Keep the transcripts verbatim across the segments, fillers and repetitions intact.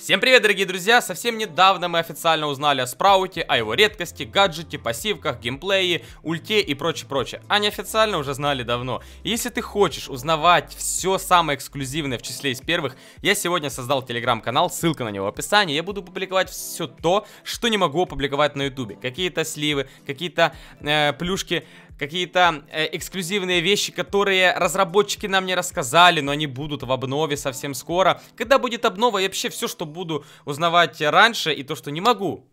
Всем привет, дорогие друзья! Совсем недавно мы официально узнали о Спрауте, о его редкости, гаджете, пассивках, геймплее, ульте и прочее-прочее. А неофициально уже знали давно. Если ты хочешь узнавать все самое эксклюзивное в числе из первых, я сегодня создал телеграм-канал, ссылка на него в описании. Я буду публиковать все то, что не могу опубликовать на ютубе. Какие-то сливы, какие-то э, плюшки, какие-то э, эксклюзивные вещи, которые разработчики нам не рассказали, но они будут в обнове совсем скоро. Когда будет обнова и вообще все, что буду узнавать раньше, и то, что не могу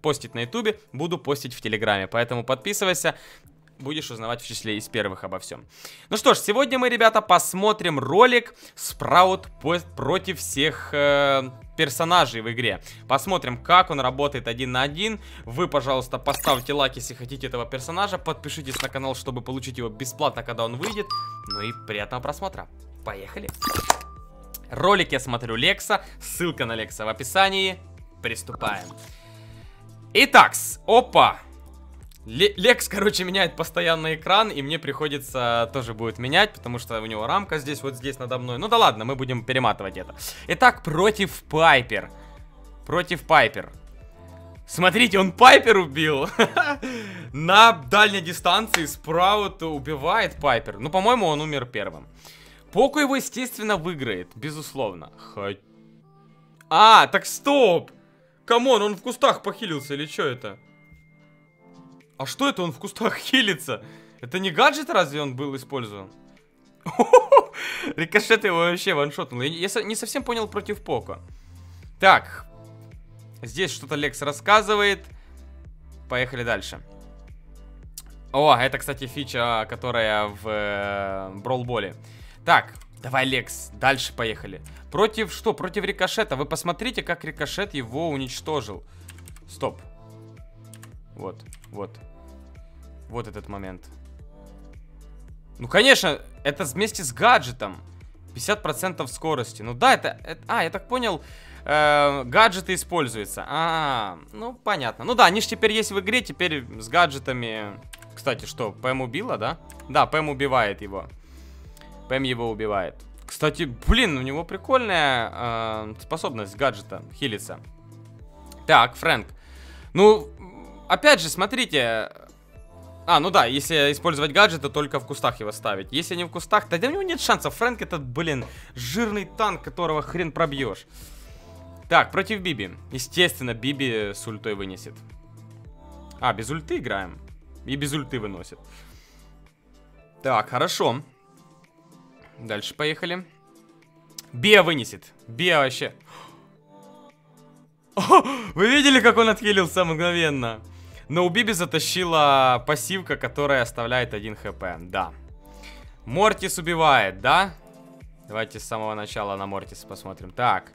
постить на ютубе, буду постить в телеграме. Поэтому подписывайся, будешь узнавать в числе из первых обо всем. Ну что ж, сегодня мы, ребята, посмотрим ролик Спраут против всех э, персонажей в игре. Посмотрим, как он работает один на один. Вы, пожалуйста, поставьте лайк, если хотите этого персонажа. Подпишитесь на канал, чтобы получить его бесплатно, когда он выйдет. Ну и приятного просмотра. Поехали. Ролик я смотрю Лекса, ссылка на Лекса в описании. Приступаем. Итак, опа. Лекс, короче, меняет постоянно экран, и мне приходится тоже будет менять, потому что у него рамка здесь, вот здесь надо мной. Ну да ладно, мы будем перематывать это. Итак, против Пайпер. Против Пайпер. Смотрите, он Пайпер убил. На дальней дистанции Спраут убивает Пайпер. Ну, по-моему, он умер первым. Поко его, естественно, выиграет, безусловно. Хоть... А, так стоп! Камон, он в кустах похилился или что это? А что это он в кустах хилится? Это не гаджет разве он был использован? Рикошет его вообще ваншотнул. Я не совсем понял против Поко. Так. Здесь что-то Лекс рассказывает. Поехали дальше. О, это, кстати, фича, которая в Браулболе. Так, давай, Лекс, дальше поехали. Против что? Против Рикошета. Вы посмотрите, как Рикошет его уничтожил. Стоп. Вот, вот. Вот этот момент. Ну, конечно, это вместе с гаджетом. пятьдесят процентов скорости. Ну да, это... это а, я так понял, э, гаджеты используются. А, ну, понятно. Ну да, они же теперь есть в игре, теперь с гаджетами... Кстати, что, Пэм убила, да? Да, Пэм убивает его. Пэм его убивает. Кстати, блин, у него прикольная э, способность гаджета хилиться. Так, Фрэнк. Ну, опять же, смотрите. А, ну да, если использовать гаджет, то только в кустах его ставить. Если не в кустах, тогда у него нет шансов. Фрэнк этот, блин, жирный танк, которого хрен пробьешь. Так, против Биби. Естественно, Биби с ультой вынесет. А, без ульты играем. И без ульты выносит. Так, хорошо. Дальше поехали. Биа вынесет. Биа вообще. О, вы видели, как он отхилился мгновенно? Но у Биби затащила пассивка, которая оставляет один хэ пэ. Да. Мортис убивает, да? Давайте с самого начала на Мортиса посмотрим. Так.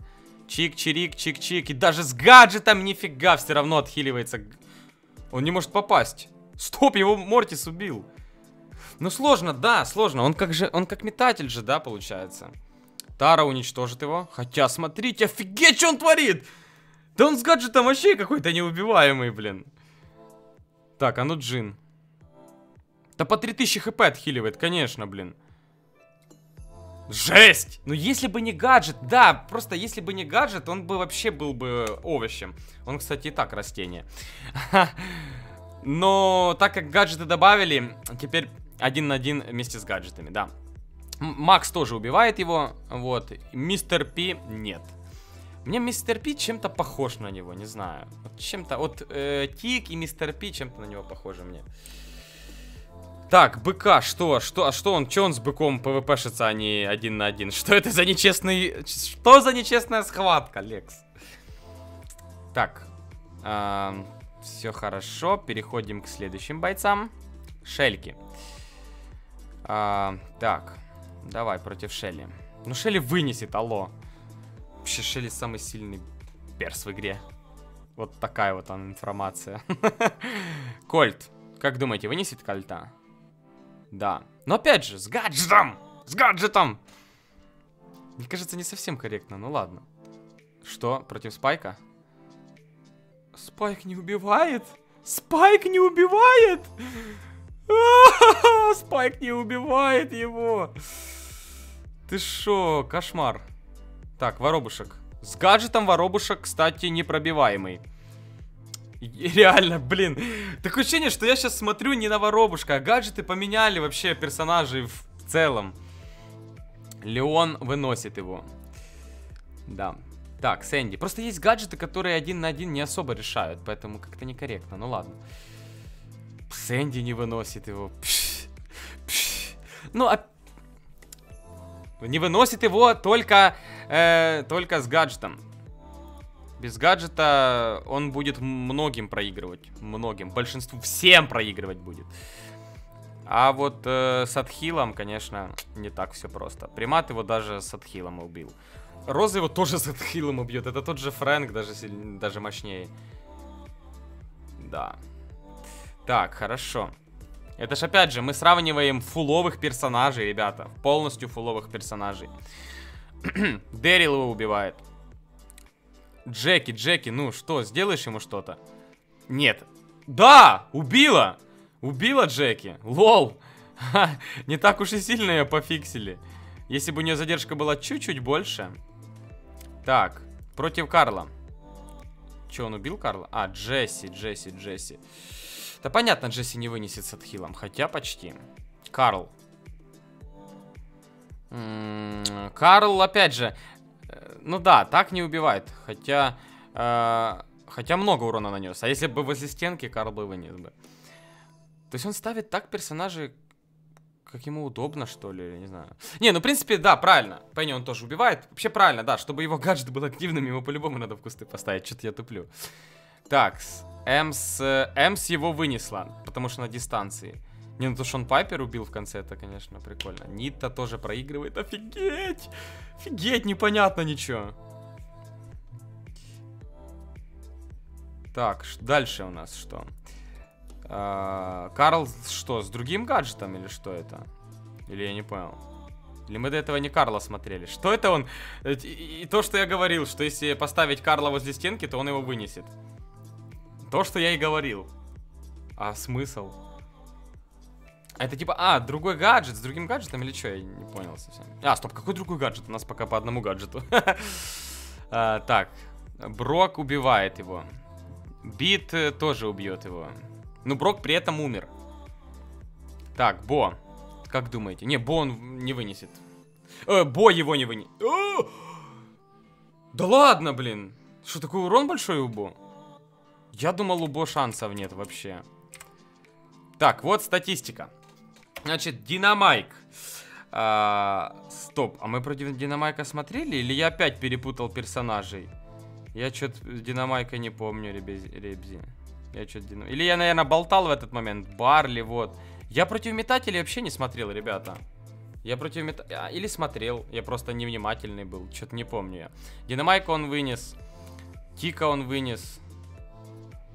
Чик-чирик, чик-чик. И даже с гаджетом нифига все равно отхиливается. Он не может попасть. Стоп, его Мортис убил. Ну сложно, да, сложно. Он как же, он как метатель же, да, получается. Тара уничтожит его. Хотя, смотрите, офигеть, что он творит! Да он с гаджетом вообще какой-то неубиваемый, блин. Так, а ну Джин. Да по три тысячи хэ пэ отхиливает, конечно, блин. Жесть! Ну если бы не гаджет, да, просто если бы не гаджет, он бы вообще был бы овощем. Он, кстати, и так растение. Но так как гаджеты добавили, теперь... Один на один вместе с гаджетами, да. Макс тоже убивает его, вот. Мистер Пи нет. Мне Мистер Пи чем-то похож на него, не знаю. Чем-то, вот э, Тик и Мистер Пи чем-то на него похожи мне. Так, быка, что? Что? А что он? Че он с быком пвпшится, а не один на один? Что это за нечестный... Что за нечестная схватка, Лекс? Так. Э, все хорошо, переходим к следующим бойцам. Шельки. А, так, давай против Шелли. Ну Шелли вынесет, алло. Вообще Шелли самый сильный перс в игре. Вот такая вот она информация. Кольт, как думаете, вынесет Кольта? Да, но опять же, с гаджетом. С гаджетом. Мне кажется, не совсем корректно, ну ладно. Что, против Спайка? Спайк не убивает? Спайк не убивает? Спайк не убивает его. Ты шо, кошмар. Так, воробушек. С гаджетом воробушек, кстати, непробиваемый. И реально, блин. Такое ощущение, что я сейчас смотрю не на воробушка, а гаджеты поменяли вообще персонажей в целом. Леон выносит его. Да. Так, Сэнди. Просто есть гаджеты, которые один на один не особо решают, поэтому как-то некорректно. Ну ладно. Сэнди не выносит его. Пш, пш. Ну, а... Не выносит его только, э, только с гаджетом. Без гаджета он будет многим проигрывать. Многим. Большинству. Всем проигрывать будет. А вот э, с отхилом, конечно, не так все просто. Примат его даже с отхилом убил. Роза его тоже с отхилом убьет. Это тот же Фрэнк, даже, сильнее, даже мощнее. Да. Так, хорошо. Это ж опять же, мы сравниваем фуловых персонажей, ребята. Полностью фуловых персонажей. Деррил его убивает. Джеки, Джеки, ну что, сделаешь ему что-то? Нет. Да, убила. Убила Джеки. Лол. Ха, не так уж и сильно ее пофиксили. Если бы у нее задержка была чуть-чуть больше. Так, против Карла. Че, он убил Карла? А, Джесси, Джесси, Джесси. Да понятно, Джесси не вынесет с отхилом. Хотя почти. Карл. М-м-м, Карл, опять же. Э, ну да, так не убивает. Хотя... Э, хотя много урона нанес. А если бы возле стенки, Карл бы вынес бы. То есть он ставит так персонажей, как ему удобно, что ли, я не знаю. Не, ну в принципе, да, правильно. Пенни он тоже убивает. Вообще правильно, да. Чтобы его гаджет был активным, его по-любому надо в кусты поставить. Что-то я туплю. Так, Эмс, Эмс его вынесла, потому что на дистанции. Не, ну то, что он Пайпер убил в конце, это, конечно, прикольно. Нита тоже проигрывает. Офигеть! Офигеть, непонятно ничего. Так, дальше у нас что? А, Карл что, с другим гаджетом или что это? Или я не понял. Или мы до этого не Карла смотрели? Что это он? И то, что я говорил, что если поставить Карла возле стенки, то он его вынесет. То, что я и говорил. А смысл? Это типа, а, другой гаджет с другим гаджетом или что? Я не понял совсем. А, стоп, какой другой гаджет? У нас пока по одному гаджету. Так, Брок убивает его. Бит тоже убьет его. Но Брок при этом умер. Так, Бо. Как думаете? Не, Бо он не вынесет. Бо его не вынесет. Да ладно, блин. Что, такой урон большой у Бо? Я думал, у Бо шансов нет вообще. Так, вот статистика. Значит, Динамайк. А, стоп, а мы против Динамайка смотрели? Или я опять перепутал персонажей? Я что-то Динамайка не помню, ребзи. Я что-то Динам... Или я, наверное, болтал в этот момент. Барли, вот. Я против метателей вообще не смотрел, ребята. Я против метателей... Или смотрел. Я просто невнимательный был. Что-то не помню я. Динамайка он вынес. Тика он вынес.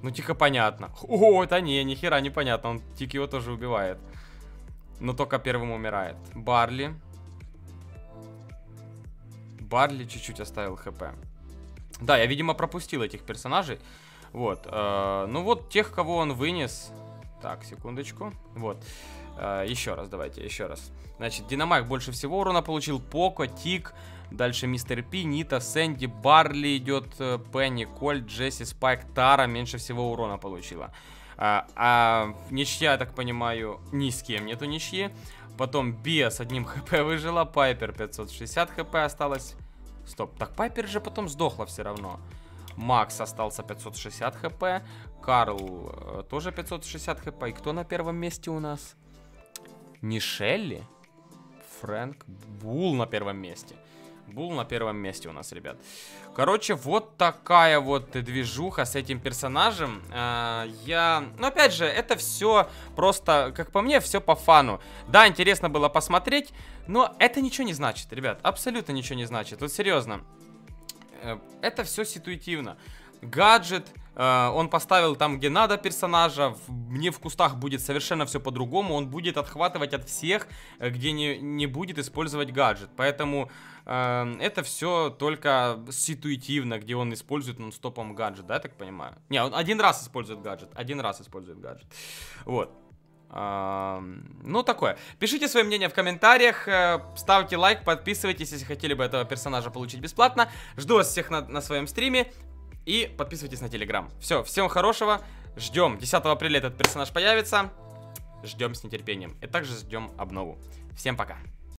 Ну, Тика понятно. О, это не, нихера непонятно. Он Тик его тоже убивает. Но только первым умирает. Барли. Барли чуть-чуть оставил хп. Да, я, видимо, пропустил этих персонажей. Вот. Э, ну, вот тех, кого он вынес. Так, секундочку. Вот. Э, еще раз, давайте, еще раз. Значит, Динамайк больше всего урона получил. Поко, Тик. Дальше Мистер Пи, Нита, Сэнди, Барли идет, Пенни, Кольт, Джесси, Спайк, Тара меньше всего урона получила. А, а ничья, я так понимаю, ни с кем нету ничьи. Потом Биа с одним хп выжила, Пайпер пятьсот шестьдесят хп осталось. Стоп, так Пайпер же потом сдохла все равно. Макс остался пятьсот шестьдесят хп, Карл э, тоже пятьсот шестьдесят хп. И кто на первом месте у нас? Не Шелли? Фрэнк, Булл на первом месте. Булл на первом месте у нас, ребят. Короче, вот такая вот движуха с этим персонажем. Я... Ну, опять же, это все просто, как по мне, все по фану. Да, интересно было посмотреть, но это ничего не значит, ребят. Абсолютно ничего не значит. Вот серьезно. Это все ситуативно. Гаджет... Он поставил там, где надо персонажа. Мне в кустах будет совершенно все по-другому. Он будет отхватывать от всех, где не, не будет использовать гаджет. Поэтому э, это все только ситуативно, где он использует нон-стопом гаджет, да, я так понимаю? Не, он один раз использует гаджет. Один раз использует гаджет. Вот. Ну, такое. Пишите свое мнение в комментариях, ставьте лайк, подписывайтесь, если хотели бы этого персонажа получить бесплатно. Жду вас всех на, на своем стриме. И подписывайтесь на телеграм. Все, всем хорошего. Ждем. десятого апреля этот персонаж появится. Ждем с нетерпением. И также ждем обнову. Всем пока.